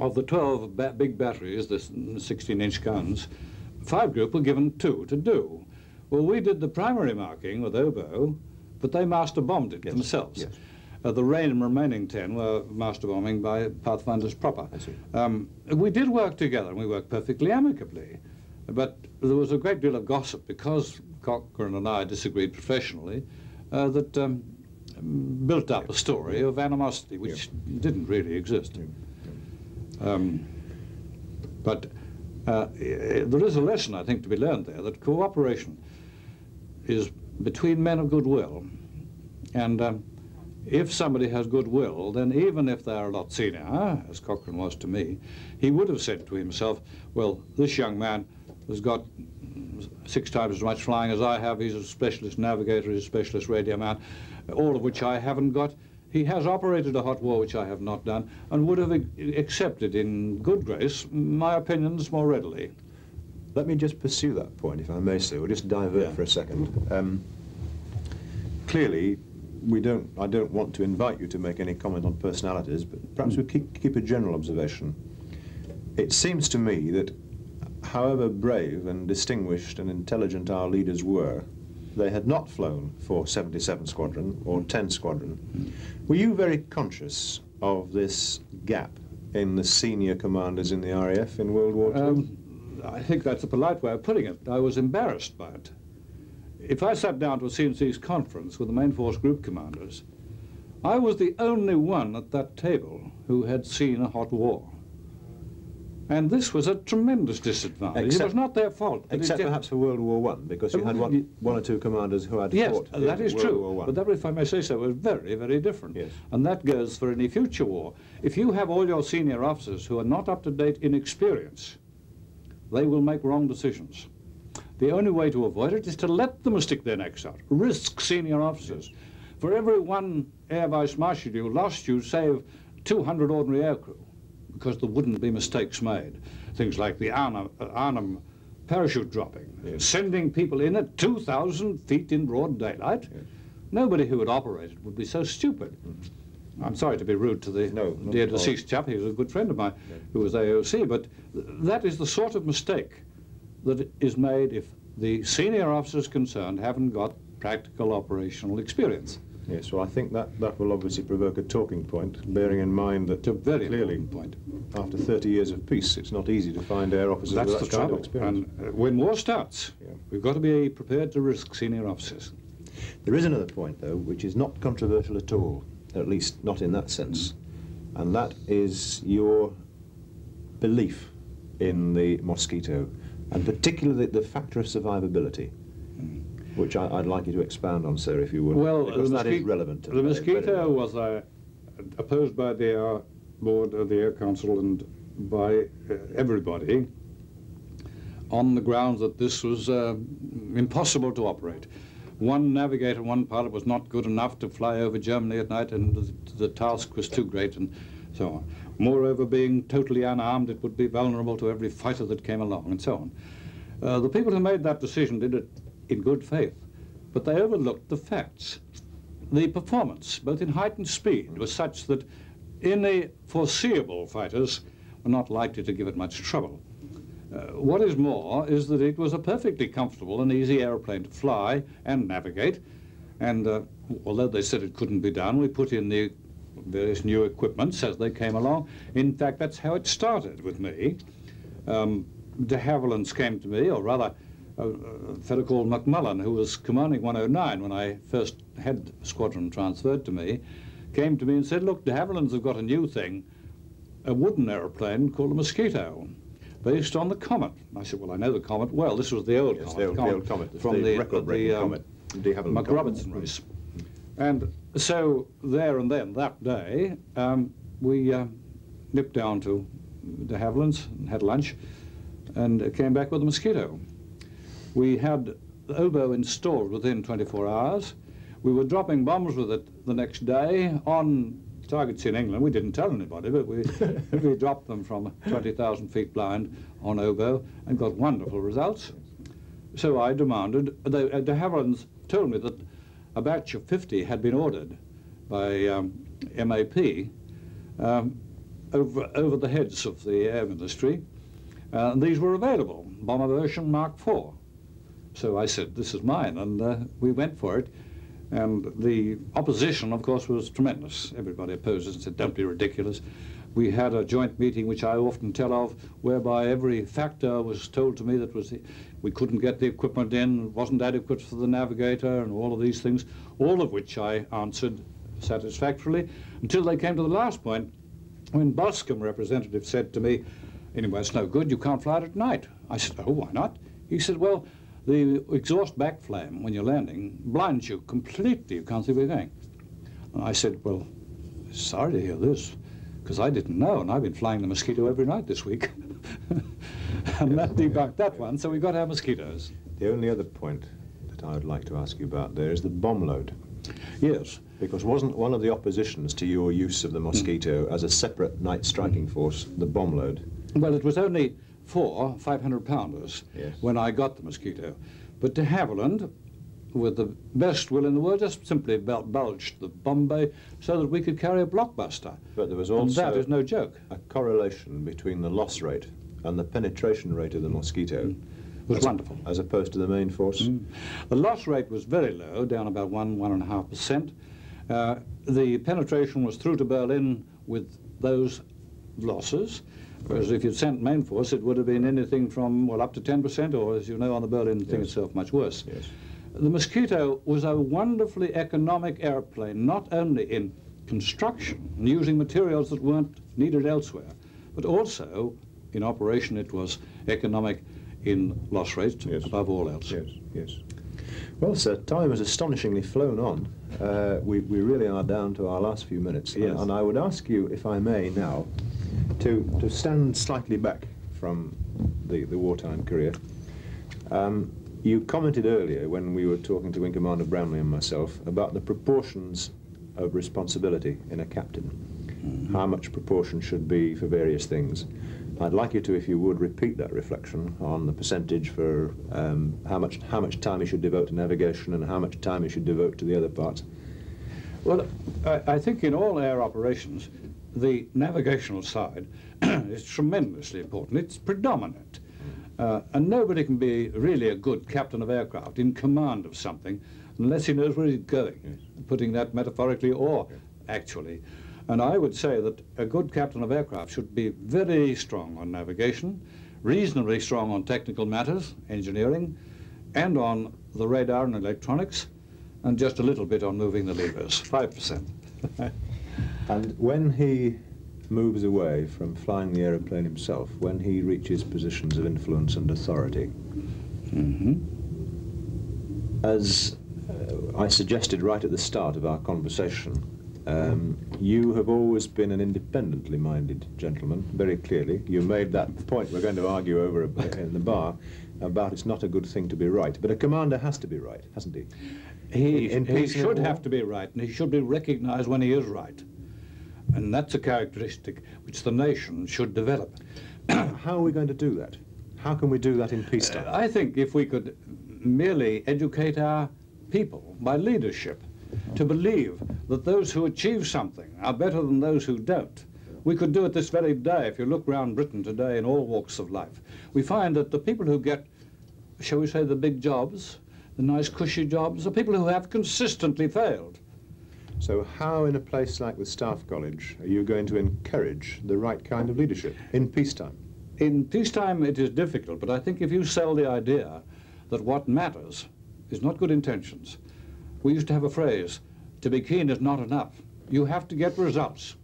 of the twelve ba big batteries, the sixteen inch guns, Five Group were given two to do. Well, we did the primary marking with oboe, but they master bombed it yes. themselves. Yes. Uh, the rain remaining ten were master bombing by Pathfinders proper. I see. Um, we did work together, and we worked perfectly amicably, but there was a great deal of gossip because Cochrane and I disagreed professionally uh, that um, built up a story of animosity which yeah. didn't really exist. Yeah. Um, but uh, there is a lesson, I think, to be learned there, that cooperation is between men of goodwill, and um, if somebody has goodwill, then even if they are a lot senior, as Cochrane was to me, he would have said to himself, well, this young man has got six times as much flying as I have, he's a specialist navigator, he's a specialist radio man, all of which I haven't got. He has operated a hot war, which I have not done, and would have accepted in good grace my opinions more readily. Let me just pursue that point, if I may say. We'll just divert yeah. for a second. Um, clearly, We don't, I don't want to invite you to make any comment on personalities, but perhaps we keep, keep a general observation. It seems to me that however brave and distinguished and intelligent our leaders were, they had not flown for seventy-seven Squadron or ten Squadron. Were you very conscious of this gap in the senior commanders in the R A F in World War Two? Um, I think that's a polite way of putting it. I was embarrassed by it. If I sat down to a C N C's conference with the main force group commanders, I was the only one at that table who had seen a hot war. And this was a tremendous disadvantage. Except, it was not their fault. Except perhaps for World War One, because you had one, one or two commanders who had yes, fought Yes, that is World true. War One. But that, if I may say so, was very, very different. Yes. And that goes for any future war. If you have all your senior officers who are not up to date in experience, they will make wrong decisions. The only way to avoid it is to let them stick their necks out. Risk senior officers. For every one Air Vice-Marshal you lost, you save two hundred ordinary aircrew, because there wouldn't be mistakes made. Things like the Arnhem, uh, Arnhem parachute dropping, yes. sending people in at two thousand feet in broad daylight. Yes. Nobody who would operate it would be so stupid. Mm-hmm. I'm sorry to be rude to the no, dear deceased chap. He was a good friend of mine yes. who was A O C, but th that is the sort of mistake that is made if the senior officers concerned haven't got practical operational experience. Yes, well, I think that, that will obviously provoke a talking point, bearing in mind that a very clearly, point. after thirty years of peace, it's not easy to find air officers That's with that the kind trouble. of experience. And uh, when war starts, yeah. we've got to be prepared to risk senior officers. There is another point, though, which is not controversial at all, at least not in that sense, mm. and that is your belief in the Mosquito, and particularly the factor of survivability. Which I, I'd like you to expound on, sir, if you would. Well, because that is relevant. The Mosquito was uh, opposed by the Air Board, uh, the Air Council, and by uh, everybody on the grounds that this was uh, impossible to operate. One navigator, one pilot was not good enough to fly over Germany at night, and the, the task was too great, and so on. Moreover, being totally unarmed, it would be vulnerable to every fighter that came along, and so on. Uh, the people who made that decision did it in good faith, but they overlooked the facts. The performance, both in height and speed, was such that any foreseeable fighters were not likely to give it much trouble. Uh, what is more is that it was a perfectly comfortable and easy aeroplane to fly and navigate, and uh, although they said it couldn't be done, we put in the various new equipments as they came along. In fact, that's how it started with me. Um, de Havilland came to me, or rather, a fellow called McMullen, who was commanding one oh nine when I first had squadron transferred to me, came to me and said, look, de Havilland's have got a new thing, a wooden aeroplane called a Mosquito, based on the Comet. I said, well, I know the Comet well. This was the old yes, Comet, the old, comet, the old comet from the, the, the um, McRobinson race. And so there and then, that day, um, we uh, nipped down to de Havilland's and had lunch and came back with a Mosquito. We had the oboe installed within twenty-four hours. We were dropping bombs with it the next day on targets in England. We didn't tell anybody, but we, we dropped them from twenty thousand feet blind on oboe and got wonderful results. So I demanded, the, de Havilland told me that a batch of fifty had been ordered by um, M A P um, over, over the heads of the Air Ministry. Uh, and these were available, bomber version Mark four. So I said, this is mine, and uh, we went for it. And the opposition, of course, was tremendous. Everybody opposed us and said, don't be ridiculous. We had a joint meeting, which I often tell of, whereby every factor was told to me that was the, we couldn't get the equipment in, it wasn't adequate for the navigator, and all of these things, all of which I answered satisfactorily, until they came to the last point, when Boscombe representative said to me, anyway, it's no good, you can't fly it at night. I said, oh, why not? He said, well, the exhaust back flame, when you're landing, blinds you completely. You can't see where you're going. And I said, well, sorry to hear this, because I didn't know, and I've been flying the Mosquito every night this week. And that debunked that one, so we got our Mosquitoes. The only other point that I would like to ask you about there is the bomb load. Yes. Because wasn't one of the oppositions to your use of the Mosquito mm. as a separate night striking mm. force the bomb load? Well, it was only four five hundred pounders yes. when I got the Mosquito. But de Havilland, with the best will in the world, just simply bulged the bomb bay so that we could carry a blockbuster. But there was also, and that is no joke, a correlation between the loss rate and the penetration rate of the Mosquito. Mm. It was as, wonderful. As opposed to the main force? Mm. The loss rate was very low, down about one, one and a half percent. Uh, the penetration was through to Berlin with those losses. Whereas if you'd sent main force, it would have been anything from, well, up to ten percent, or, as you know, on the Berlin yes. thing itself, much worse. Yes. The Mosquito was a wonderfully economic airplane, not only in construction and using materials that weren't needed elsewhere, but also in operation it was economic in loss rates, yes. above all else. Yes, yes. Well, sir, time has astonishingly flown on. Uh, we, we really are down to our last few minutes. Yes. And, and I would ask you, if I may now, To, to stand slightly back from the, the wartime career. Um, you commented earlier, when we were talking to Wing Commander Bramley and myself, about the proportions of responsibility in a captain. Mm-hmm. How much proportion should be for various things. I'd like you to, if you would, repeat that reflection on the percentage for um, how much, how much time you should devote to navigation and how much time you should devote to the other parts. Well, I, I think in all air operations, the navigational side is tremendously important. It's predominant. Uh, and nobody can be really a good captain of aircraft in command of something unless he knows where he's going, yes. Putting that metaphorically or yes. actually. And I would say that a good captain of aircraft should be very strong on navigation, reasonably strong on technical matters, engineering, and on the radar and electronics, and just a little bit on moving the levers, five percent. And when he moves away from flying the aeroplane himself, when he reaches positions of influence and authority, mm-hmm. as uh, I suggested right at the start of our conversation, um, you have always been an independently minded gentleman, very clearly. You made that point we're going to argue over in the bar about it's not a good thing to be right, but a commander has to be right, hasn't he? He, in, in he should have to be right, and he should be recognized when he is right. And that's a characteristic which the nation should develop. How are we going to do that? How can we do that in peacetime? Uh, I think if we could merely educate our people by leadership to believe that those who achieve something are better than those who don't. We could do it this very day. If you look round Britain today in all walks of life, we find that the people who get, shall we say, the big jobs, the nice cushy jobs, are people who have consistently failed. So how, in a place like the Staff College, are you going to encourage the right kind of leadership in peacetime? In peacetime it is difficult, but I think if you sell the idea that what matters is not good intentions. We used to have a phrase, to be keen is not enough. You have to get results.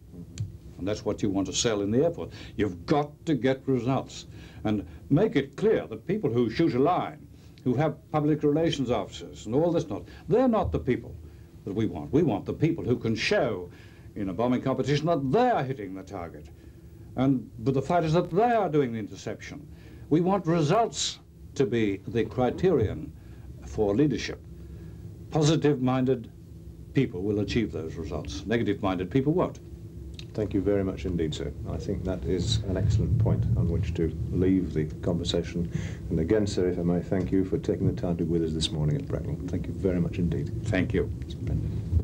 And that's what you want to sell in the Air Force. You've got to get results. And make it clear that people who shoot a line, who have public relations officers and all this not, they're not the people that we want. We want the people who can show in a bombing competition that they are hitting the target. And but the fighters that they are doing the interception. We want results to be the criterion for leadership. Positive-minded people will achieve those results. Negative-minded people won't. Thank you very much indeed, sir. I think that is an excellent point on which to leave the conversation. And again, sir, if I may, thank you for taking the time to be with us this morning at Bracknell. Thank you very much indeed. Thank you. Splendid.